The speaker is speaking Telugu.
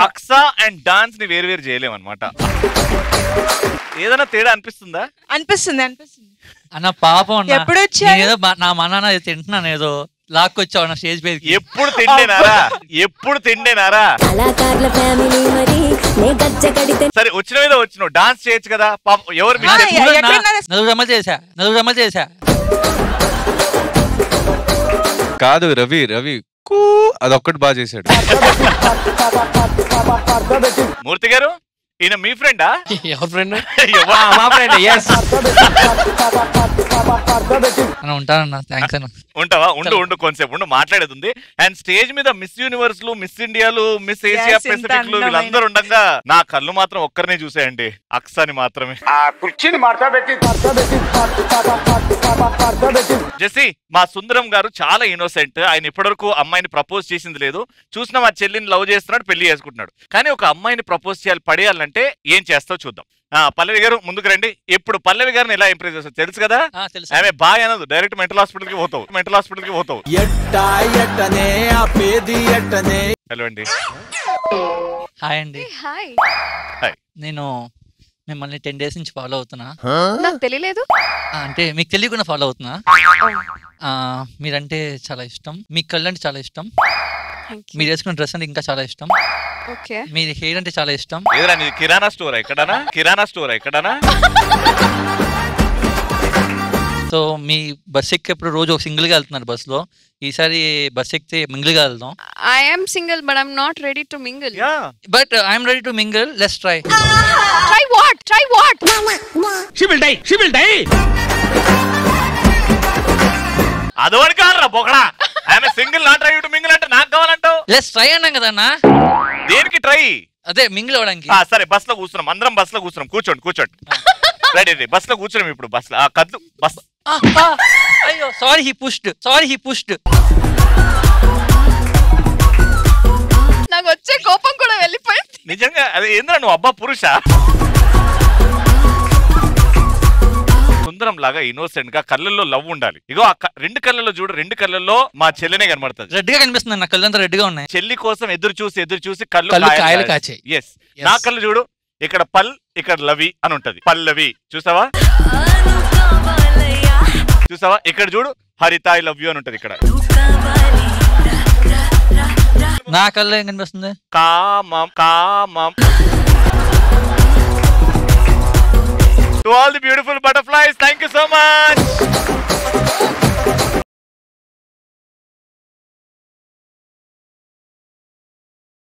Aksa and dance ni very very jail man mata. ఏదైనా తేడా అనిపిస్తుందా? అనిపిస్తుంది. అన్న పాపం అన్న. ఎప్పుడు వచ్చావు? ఏదో నా మనన తింటున్నాను ఏదో లాక్కొచ్చావు నా స్టేజ్ పైకి. ఎప్పుడు తిండేనారా? కళాకారుల ఫ్యామిలీ మరి నే గజ్జ కడితే సరే వచ్చినవేదో వచ్చినో డాన్స్ చేయొచ్చు కదా. పాపం ఎవరు మిస్టేక్ నలుగురు అమలు చేశా. కాదు రవి అదొక్కటి బాగా చేశాడు. మూర్తి గారు ఈయన మీ ఫ్రెండా? ఎవరు ఫ్రెండ్? మా ఫ్రెండ్. ఉంటానన్నా, థ్యాంక్స్ అన్న. ఉంటావా? ఉండు కొంతసేపు ఉండు, మాట్లాడేది. అండ్ స్టేజ్ మీద మిస్ యూనివర్స్ లు, మిస్ ఇండియాలు, మిస్ ఏషియా పెసిఫిక్ లు వీళ్ళందరూ ఉండగా నా కళ్ళు మాత్రం ఒక్కరినే చూసాయండి, అక్సాని మాత్రమే. జెస్సీ మా సుందరం గారు చాలా ఇన్నోసెంట్. ఆయన ఇప్పటివరకు అమ్మాయిని ప్రపోజ్ చేసింది లేదు. చూసిన మా చెల్లిని లవ్ చేస్తున్నాడు, పెళ్లి చేసుకుంటున్నాడు. కానీ ఒక అమ్మాయిని ప్రపోజ్ చేయాలి, పడేయాలంటే ఏం చేస్తావు చూద్దాం. పల్లవి గారు ముందుకు రండి. ఇప్పుడు పల్లవి గారిని ఎలా ఇంప్రెస్ చేస్తావు తెలుసు కదా? ఆమె బాయ్ అనదు, డైరెక్ట్ మెంటల్ హాస్పిటల్ కి పోతావు. హలో అండి. హాయ్ అండి. నేను మిమ్మల్ని 10 days నుంచి ఫాలో అవుతున్నా. నాకు తెలియలేదు అంటే మీకు తెలియకుండా ఫాలో అవుతున్నా. మీరంటే చాలా ఇష్టం, మీ కళ్ళు అంటే చాలా ఇష్టం, మీరు వేసుకున్న డ్రెస్ అంటే ఇంకా చాలా ఇష్టం, మీ హెయిర్ అంటే చాలా ఇష్టం. కిరాణా స్టోరా ఎక్కడనా? సో మీ బస్ ఎక్కేప్పుడు రోజు ఒక సింగిల్ గా వెళ్తున్నారు బస్ లో, ఈసారి బస్ ఎక్కితే మింగిల్ గా వెళ్దాం. I'm single but I'm not ready to mingle. But I'm ready to mingle. Let's try. Try what? She will die. Adavadu karra bokada. I am single, not trying to mingle ante naaku kavalantao. Let's try annam kada na. Deniki try? Ade mingle avadaniki. Ah sare bus lo kustunnam, andaram bus lo kustunnam. Kuchond. Ready bus lo kustunnam ippudu bus. Ah kaddu bus. Ayyo sorry he pushed. నాకు వచ్చే కోపం కూడా వెళ్ళిపోయింది నిజంగా. అదే ఏంద్రా నువ్వు అబ్బా పురుష సుందరం లాగా ఇన్నోసెంట్ గా కళ్ళల్లో లవ్ ఉండాలి. ఇగో రెండు కళ్ళల్లో చూడు, రెండు కళ్ళల్లో మా చెల్లెనే కనబడుతుంది. రెడ్ గా కనిపిస్తుంది నా కళ్ళంతా రెడ్ గా ఉన్నాయి. చెల్లి కోసం ఎదురు చూసి కళ్ళు కాచే. yes నా కళ్ళు చూడు, ఇక్కడ పల్ ఇక్కడ లవి అని ఉంటది. పల్లవి చూసావా? ఇక్కడ చూడు, హరిత ఐ లవ్ యూ అని ఉంటది. ఇక్కడ నా కళ్ళు ఏం కనిపిస్తుంది? కామం. To all the beautiful butterflies, thank you so much.